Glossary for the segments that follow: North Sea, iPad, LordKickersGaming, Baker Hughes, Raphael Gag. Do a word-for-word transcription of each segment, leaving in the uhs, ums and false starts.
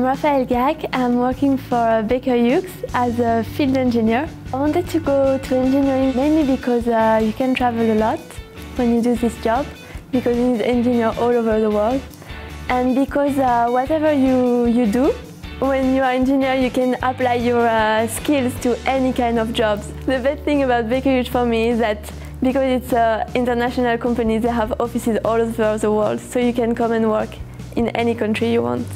I'm Raphael Gag. I'm working for Baker Hughes as a field engineer. I wanted to go to engineering mainly because uh, you can travel a lot when you do this job, because you need engineers all over the world. And because uh, whatever you, you do, when you are an engineer, you can apply your uh, skills to any kind of jobs. The best thing about Baker Hughes for me is that because it's an international company, they have offices all over the world, so you can come and work in any country you want.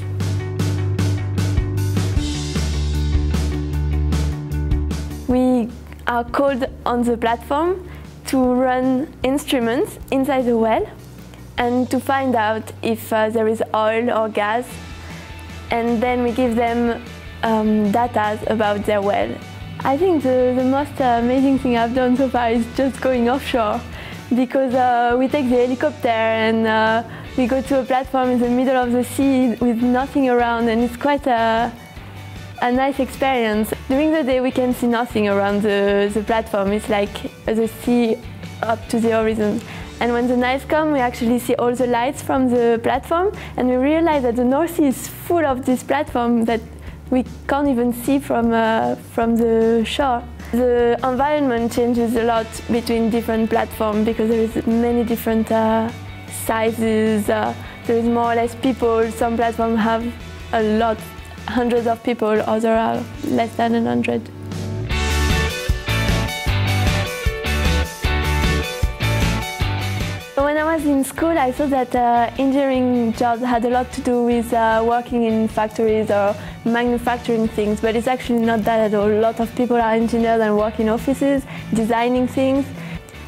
We are called on the platform to run instruments inside the well and to find out if uh, there is oil or gas. And then we give them um, data about their well. I think the, the most amazing thing I've done so far is just going offshore, because uh, we take the helicopter and uh, we go to a platform in the middle of the sea with nothing around, and it's quite a, a nice experience. During the day we can see nothing around the, the platform, it's like the sea up to the horizon. And when the nights come, we actually see all the lights from the platform, and we realize that the North Sea is full of this platform that we can't even see from, uh, from the shore. The environment changes a lot between different platforms because there is many different uh, sizes, uh, there is more or less people. Some platforms have a lot, hundreds of people, others are less than a hundred. When I was in school, I thought that uh, engineering jobs had a lot to do with uh, working in factories or manufacturing things, but it's actually not that at all. A lot of people are engineers and work in offices, designing things.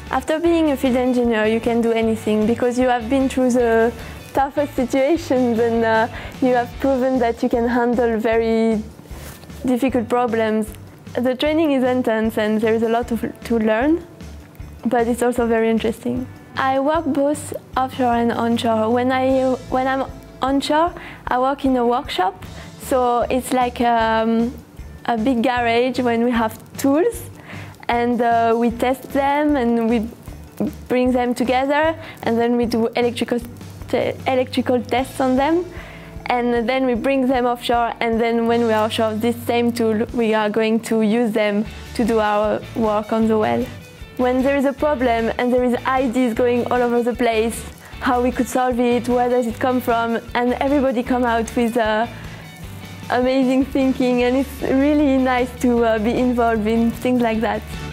After being a field engineer, you can do anything because you have been through the toughest situations, and uh, you have proven that you can handle very difficult problems. The training is intense and there is a lot to, to learn, but it's also very interesting. I work both offshore and onshore. When, I, when I'm onshore, I work in a workshop. So it's like um, a big garage when we have tools, and uh, we test them and we bring them together, and then we do electrical, te electrical tests on them, and then we bring them offshore, and then when we are offshore, this same tool, we are going to use them to do our work on the well. When there is a problem and there is ideas going all over the place, how we could solve it, where does it come from, and everybody come out with uh, amazing thinking, and it's really nice to uh, be involved in things like that.